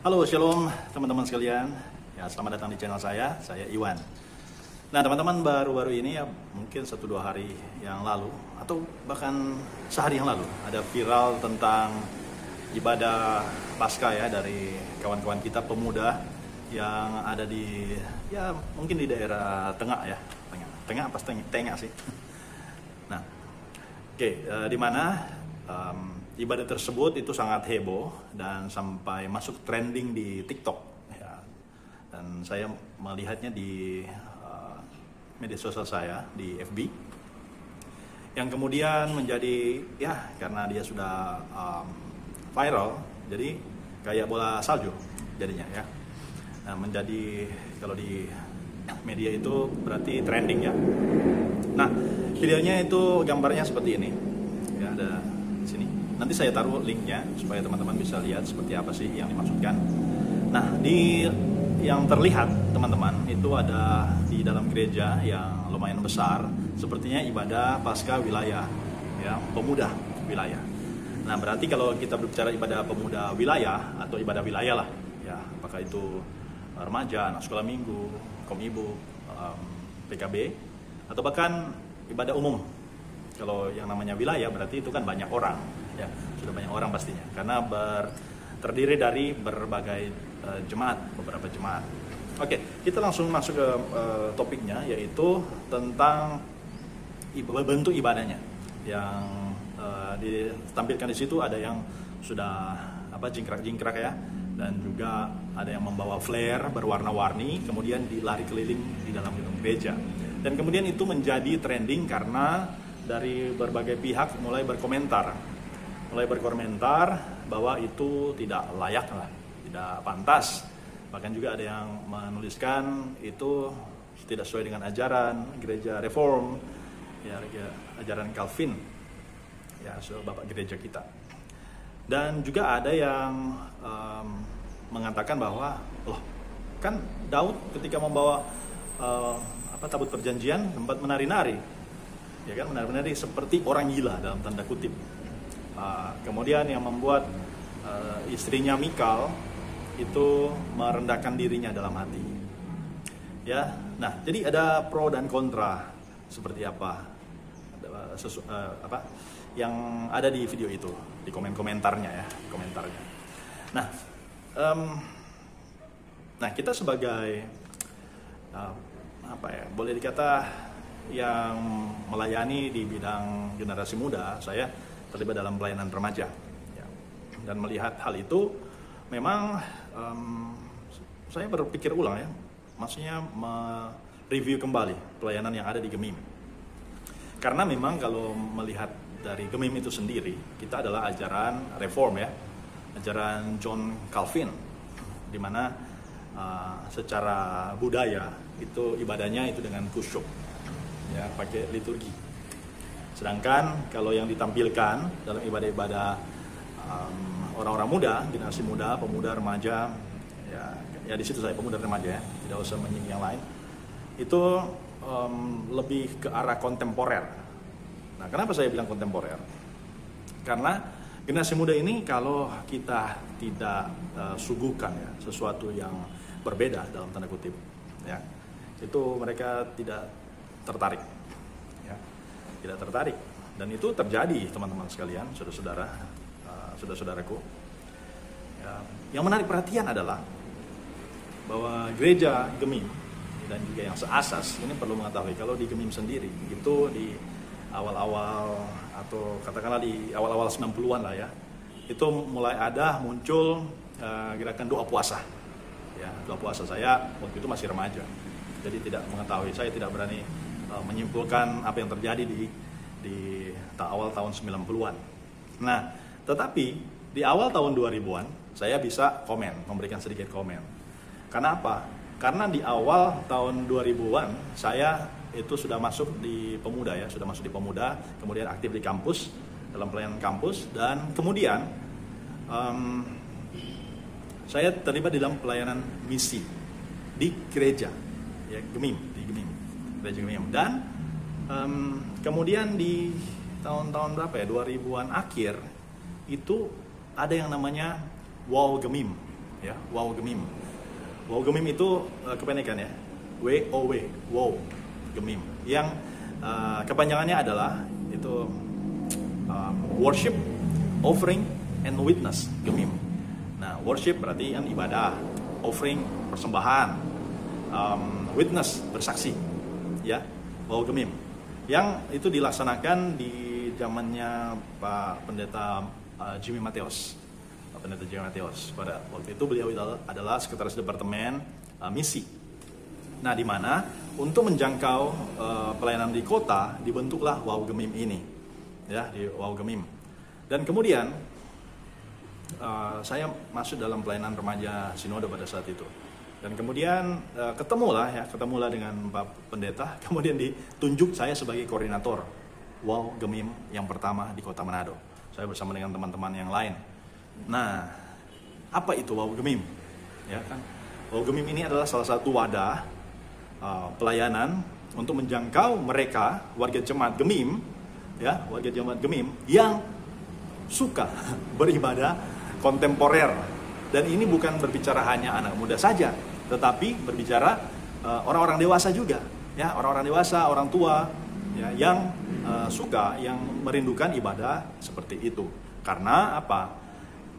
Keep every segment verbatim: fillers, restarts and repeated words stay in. Halo, shalom teman-teman sekalian. Ya, selamat datang di channel saya, saya Iwan. Nah, teman-teman, baru-baru ini ya, mungkin satu dua hari yang lalu atau bahkan sehari yang lalu ada viral tentang ibadah Paskah ya dari kawan-kawan kita pemuda yang ada di ya mungkin di daerah tengah ya, tengah, tengah apa tengah, tengah sih. Nah, oke, okay, uh, di mana? Um, Ibadah tersebut itu sangat heboh dan sampai masuk trending di TikTok ya. Dan saya melihatnya di uh, media sosial saya, di F B, yang kemudian menjadi ya karena dia sudah um, viral, jadi kayak bola salju jadinya ya. Nah, menjadi kalau di media itu berarti trending ya. Nah, videonya itu gambarnya seperti ini ya, ada di sini. Nanti saya taruh linknya supaya teman-teman bisa lihat seperti apa sih yang dimaksudkan. Nah, di yang terlihat teman-teman itu ada di dalam gereja yang lumayan besar. Sepertinya ibadah pasca wilayah, ya, pemuda wilayah. Nah, berarti kalau kita berbicara ibadah pemuda wilayah atau ibadah wilayah lah, ya, apakah itu remaja, anak sekolah minggu, komibu, um, P K B, atau bahkan ibadah umum. Kalau yang namanya wilayah berarti itu kan banyak orang. Ya, sudah banyak orang pastinya karena ber, terdiri dari berbagai uh, jemaat, beberapa jemaat. Oke, kita langsung masuk ke uh, topiknya, yaitu tentang iba, bentuk ibadahnya yang uh, ditampilkan di situ. Ada yang sudah apa jingkrak-jingkrak ya, dan juga ada yang membawa flare berwarna-warni kemudian dilari keliling di dalam gedung gereja, dan kemudian itu menjadi trending karena dari berbagai pihak mulai berkomentar. mulai berkomentar bahwa itu tidak layak lah, tidak pantas. Bahkan juga ada yang menuliskan itu tidak sesuai dengan ajaran gereja reform, ya, ajaran Calvin, ya, so, bapak gereja kita. Dan juga ada yang um, mengatakan bahwa, loh, kan Daud ketika membawa uh, apa tabut perjanjian sempat menari-nari, ya kan, menari-nari seperti orang gila dalam tanda kutip. Uh, kemudian yang membuat uh, istrinya Mikal itu merendahkan dirinya dalam hati ya. Nah, jadi ada pro dan kontra seperti apa, ada, sesu, uh, apa yang ada di video itu, di komen-komentarnya ya, komentarnya. Nah, um, nah kita sebagai uh, apa ya, boleh dikata yang melayani di bidang generasi muda, saya terlibat dalam pelayanan remaja ya. Dan melihat hal itu memang um, saya berpikir ulang ya, maksudnya mereview kembali pelayanan yang ada di Gemim, karena memang kalau melihat dari Gemim itu sendiri, kita adalah ajaran reform ya, ajaran John Calvin, dimana uh, secara budaya itu ibadahnya itu dengan kusyuk ya, pakai liturgi. Sedangkan kalau yang ditampilkan dalam ibadah-ibadah um, orang-orang muda, generasi muda, pemuda, remaja, ya, ya di situ saya pemuda remaja ya, tidak usah menyinggung yang lain, itu um, lebih ke arah kontemporer. Nah, kenapa saya bilang kontemporer? Karena generasi muda ini kalau kita tidak uh, suguhkan ya sesuatu yang berbeda dalam tanda kutip, ya, itu mereka tidak tertarik. Tidak tertarik, dan itu terjadi teman-teman sekalian, saudara-saudara, uh, saudara-saudaraku ya. Yang menarik perhatian adalah bahwa gereja Gemim dan juga yang seasas ini perlu mengetahui kalau di Gemim sendiri itu di awal-awal atau katakanlah di awal-awal sembilan puluhan lah ya, itu mulai ada muncul uh, gerakan doa puasa ya. Doa puasa, saya waktu itu masih remaja, jadi tidak mengetahui, saya tidak berani menyimpulkan apa yang terjadi di di awal tahun sembilan puluhan. Nah, tetapi di awal tahun dua ribuan saya bisa komen, memberikan sedikit komen. Karena apa? Karena di awal tahun dua ribuan saya itu sudah masuk di pemuda ya, sudah masuk di pemuda, kemudian aktif di kampus, dalam pelayanan kampus, dan kemudian um, saya terlibat dalam pelayanan misi di gereja ya, Gemim, di Gemim. Dan um, kemudian di tahun-tahun berapa ya, dua ribuan akhir, itu ada yang namanya Wow Gemim ya, Wow Gemim. Wow Gemim itu uh, kependekan ya, W O W, Wow Gemim. Yang uh, kepanjangannya adalah itu um, worship, offering, and witness, Gemim. Nah, worship berarti kan ibadah, offering persembahan, um, witness bersaksi, ya, Wow Gemim. Yang itu dilaksanakan di zamannya Pak Pendeta uh, Jimmy Mateos. Pak Pendeta Jimmy Mateos pada waktu itu beliau adalah sekretaris departemen uh, misi. Nah, di mana untuk menjangkau uh, pelayanan di kota dibentuklah Wow Gemim ini, ya, di Wow Gemim. Dan kemudian uh, saya masuk dalam pelayanan remaja sinode pada saat itu. Dan kemudian uh, ketemulah ya, ketemulah dengan Pak Pendeta, kemudian ditunjuk saya sebagai koordinator Wow Gemim yang pertama di Kota Manado. Saya bersama dengan teman-teman yang lain. Nah, apa itu Wow Gemim? Ya kan? Wow Gemim ini adalah salah satu wadah uh, pelayanan untuk menjangkau mereka warga jemaat Gemim, ya, warga jemaat Gemim yang suka beribadah kontemporer. Dan ini bukan berbicara hanya anak muda saja, tetapi berbicara orang-orang uh, dewasa juga, ya, orang-orang dewasa, orang tua, ya, yang uh, suka, yang merindukan ibadah seperti itu. Karena apa?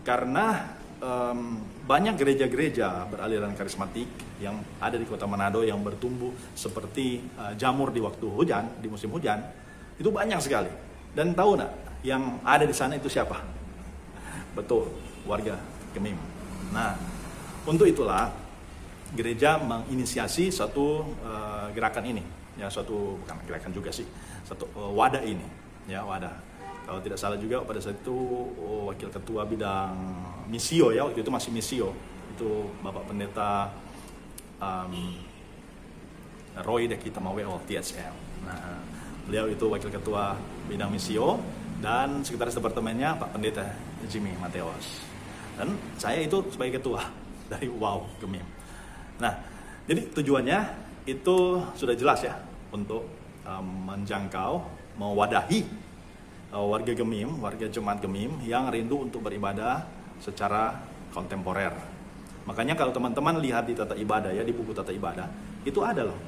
Karena um, banyak gereja-gereja beraliran karismatik yang ada di Kota Manado yang bertumbuh seperti uh, jamur di waktu hujan, di musim hujan, itu banyak sekali. Dan tahu nggak yang ada di sana itu siapa? Betul, warga Gemim. Nah, untuk itulah gereja menginisiasi satu uh, gerakan ini, ya, suatu bukan gerakan juga sih, satu uh, wadah ini, ya, wadah. Kalau tidak salah juga pada saat itu oh, wakil ketua bidang misio, ya, waktu itu masih misio, itu Bapak Pendeta um, Roy Dekitamaweo T H L. Nah, beliau itu wakil ketua bidang misio dan sekretaris departemennya Pak Pendeta Jimmy Mateos. Dan saya itu sebagai ketua dari Wow Gemim. Nah, jadi tujuannya itu sudah jelas ya, untuk um, menjangkau, mewadahi uh, warga Gemim, warga jemaat Gemim yang rindu untuk beribadah secara kontemporer. Makanya kalau teman-teman lihat di tata ibadah ya, di buku tata ibadah, itu ada loh,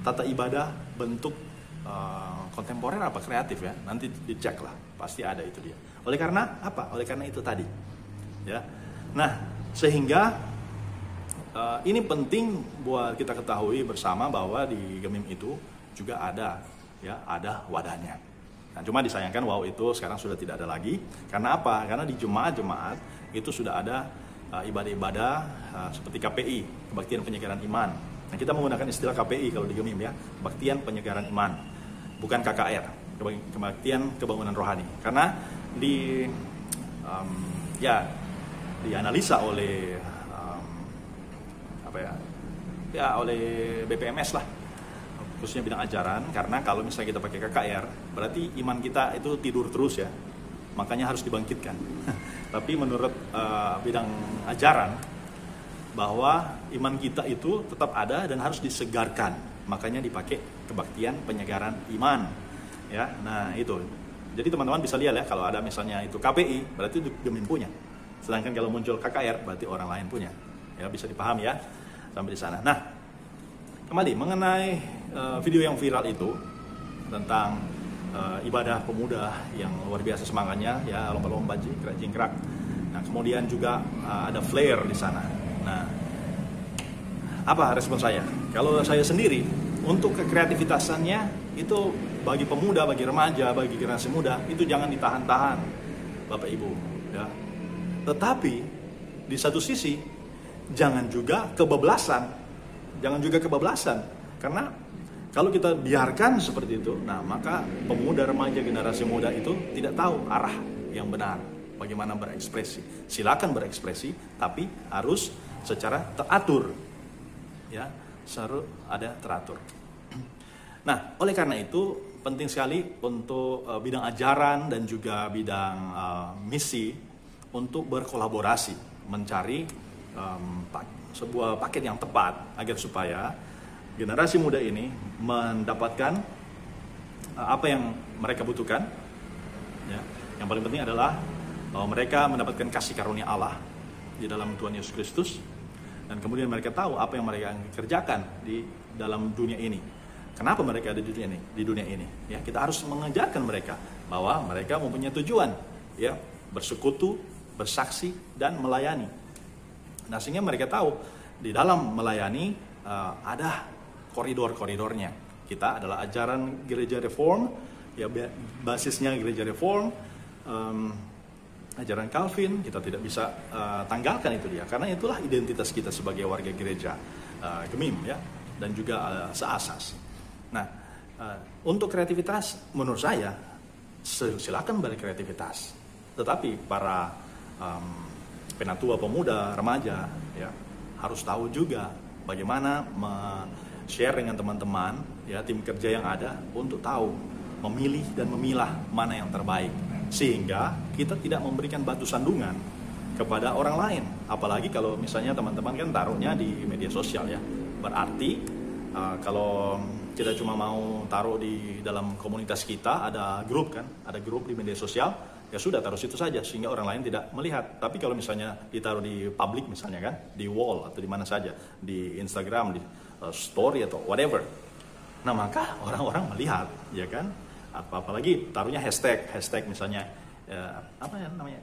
tata ibadah bentuk uh, kontemporer apa kreatif ya, nanti dicek lah, pasti ada itu dia. Oleh karena apa? Oleh karena itu tadi. Ya. Nah, sehingga uh, ini penting buat kita ketahui bersama bahwa di Gemim itu juga ada, ya, ada wadahnya. Nah, cuma disayangkan Wow itu sekarang sudah tidak ada lagi. Karena apa? Karena di jemaat-jemaat itu sudah ada ibadah-ibadah uh, uh, seperti K P I, kebaktian penyegaran iman. Nah, kita menggunakan istilah K P I kalau di Gemim ya, kebaktian penyegaran iman, bukan K K R, kebaktian kebangunan rohani. Karena di um, ya dianalisa oleh um, apa ya ya oleh B P M S lah, khususnya bidang ajaran, karena kalau misalnya kita pakai K K R berarti iman kita itu tidur terus ya, makanya harus dibangkitkan. Tapi menurut uh, bidang ajaran bahwa iman kita itu tetap ada dan harus disegarkan, makanya dipakai kebaktian penyegaran iman ya. Nah itu, jadi teman-teman bisa lihat ya, kalau ada misalnya itu K P I berarti itu Gemim punya. Sedangkan kalau muncul K K R berarti orang lain punya. Ya, bisa dipahami ya sampai di sana. Nah, kembali mengenai uh, video yang viral itu tentang uh, ibadah pemuda yang luar biasa semangatnya ya, lomba-lomba jingkrak-jingkrak. Nah, kemudian juga uh, ada flare di sana. Nah, apa respon saya? Kalau saya sendiri untuk kekreativitasannya itu bagi pemuda, bagi remaja, bagi generasi muda itu jangan ditahan-tahan, Bapak Ibu ya. Tetapi di satu sisi jangan juga kebablasan, jangan juga kebablasan, karena kalau kita biarkan seperti itu, nah maka pemuda, remaja, generasi muda itu tidak tahu arah yang benar, bagaimana berekspresi. Silakan berekspresi, tapi harus secara teratur, ya, harus ada teratur. Nah, oleh karena itu penting sekali untuk uh, bidang ajaran dan juga bidang uh, misi untuk berkolaborasi, mencari um, pak, sebuah paket yang tepat agar supaya generasi muda ini mendapatkan uh, apa yang mereka butuhkan. Ya. Yang paling penting adalah uh, mereka mendapatkan kasih karunia Allah di dalam Tuhan Yesus Kristus, dan kemudian mereka tahu apa yang mereka kerjakan di dalam dunia ini. Kenapa mereka ada di dunia ini? Di dunia ini, ya, kita harus mengajarkan mereka bahwa mereka mempunyai tujuan, ya, bersekutu, bersaksi, dan melayani. Nah, sehingga mereka tahu di dalam melayani uh, ada koridor-koridornya. Kita adalah ajaran gereja reform, ya, basisnya gereja reform, um, ajaran Calvin. Kita tidak bisa uh, tanggalkan itu dia, karena itulah identitas kita sebagai warga gereja uh, Gemim, ya, dan juga uh, seasas. Nah, uh, untuk kreativitas, menurut saya, silakan berkreativitas. Tetapi para um, penatua pemuda, remaja, ya, harus tahu juga bagaimana share dengan teman-teman, ya, tim kerja yang ada, untuk tahu memilih dan memilah mana yang terbaik. Sehingga kita tidak memberikan batu sandungan kepada orang lain. Apalagi kalau misalnya teman-teman kan taruhnya di media sosial, ya. Berarti uh, kalau tidak cuma mau taruh di dalam komunitas kita, ada grup kan, ada grup di media sosial, ya sudah taruh situ saja sehingga orang lain tidak melihat. Tapi kalau misalnya ditaruh di publik misalnya kan, di wall atau di mana saja, di Instagram, di uh, story atau whatever. Nah, maka orang-orang melihat, ya kan. Apalagi taruhnya hashtag, hashtag misalnya uh, apa ya namanya?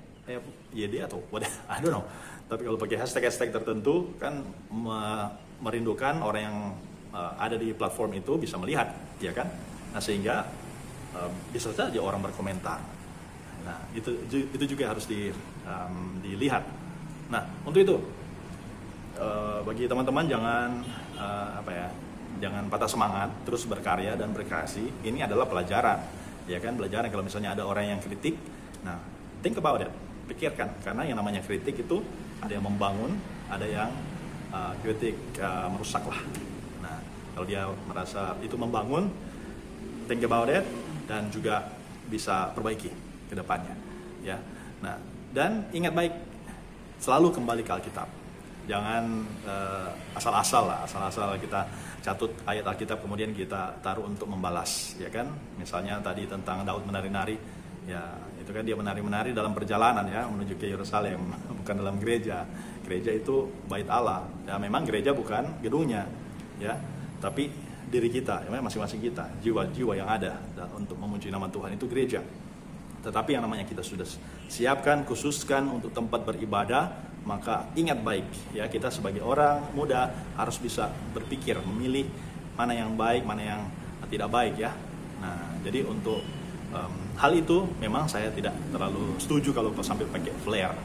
Y D atau what, I don't know. Tapi kalau pakai hashtag-hashtag tertentu kan me merindukan orang yang ada di platform itu bisa melihat, ya kan? Nah, sehingga um, bisa saja orang berkomentar. Nah, itu itu juga harus di, um, dilihat. Nah, untuk itu uh, bagi teman-teman jangan uh, apa ya, jangan patah semangat, terus berkarya dan berkreasi. Ini adalah pelajaran, ya kan? Pelajaran kalau misalnya ada orang yang kritik, nah, think about it, pikirkan, karena yang namanya kritik itu ada yang membangun, ada yang uh, kritik uh, merusak lah. Nah, kalau dia merasa itu membangun, think about it, dan juga bisa perbaiki ke depannya, ya. Nah, dan ingat baik, selalu kembali ke Alkitab. Jangan uh, asal-asal lah, asal-asal kita catut ayat Alkitab kemudian kita taruh untuk membalas, ya kan? Misalnya tadi tentang Daud menari-nari, ya, itu kan dia menari-menari dalam perjalanan, ya, menuju ke Yerusalem, bukan dalam gereja. Gereja itu bait Allah. Ya, memang gereja bukan gedungnya, ya, tapi diri kita, ya, masing-masing kita, jiwa-jiwa yang ada untuk memuji nama Tuhan itu gereja. Tetapi yang namanya kita sudah siapkan, khususkan untuk tempat beribadah, maka ingat baik, ya, kita sebagai orang muda harus bisa berpikir, memilih mana yang baik, mana yang tidak baik, ya. Nah, jadi untuk um, hal itu memang saya tidak terlalu setuju kalau sampai pakai flare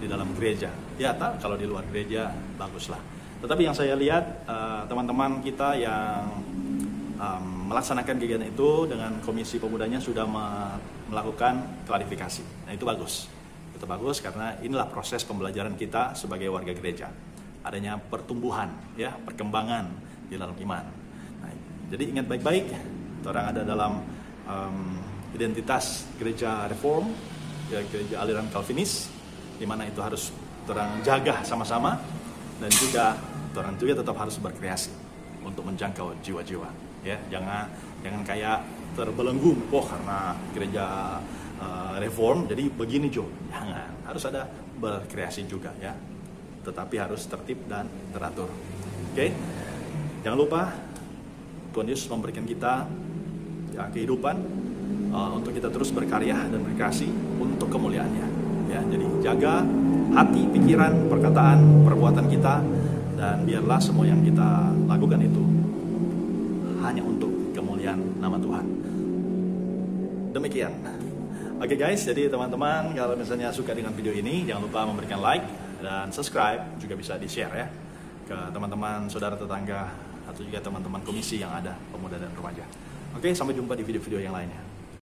di dalam gereja, ya. Tak, kalau di luar gereja baguslah. Tetapi yang saya lihat, uh, teman-teman kita yang um, melaksanakan kegiatan itu dengan komisi pemudanya sudah me- melakukan klarifikasi. Nah, itu bagus. Itu bagus karena inilah proses pembelajaran kita sebagai warga gereja. Adanya pertumbuhan, ya, perkembangan di dalam iman. Nah, jadi ingat baik-baik, orang ada dalam um, identitas gereja reform, ya, gereja aliran Calvinis, di mana itu harus orang jaga sama-sama, dan juga orang juga tetap harus berkreasi untuk menjangkau jiwa-jiwa, ya. Jangan jangan kayak terbelenggu, oh, karena gereja uh, reform jadi begini Jo. Jangan, harus ada berkreasi juga, ya. Tetapi harus tertib dan teratur. Oke. Okay? Jangan lupa Tuhan Yesus memberikan kita, ya, kehidupan uh, untuk kita terus berkarya dan berkreasi untuk kemuliaannya, ya. Jadi jaga hati, pikiran, perkataan, perbuatan kita, dan biarlah semua yang kita lakukan itu hanya untuk kemuliaan nama Tuhan. Demikian. Oke, guys, jadi teman-teman kalau misalnya suka dengan video ini, jangan lupa memberikan like dan subscribe, juga bisa di-share, ya, ke teman-teman, saudara, tetangga, atau juga teman-teman komisi yang ada, pemuda dan remaja. Oke, sampai jumpa di video-video yang lainnya.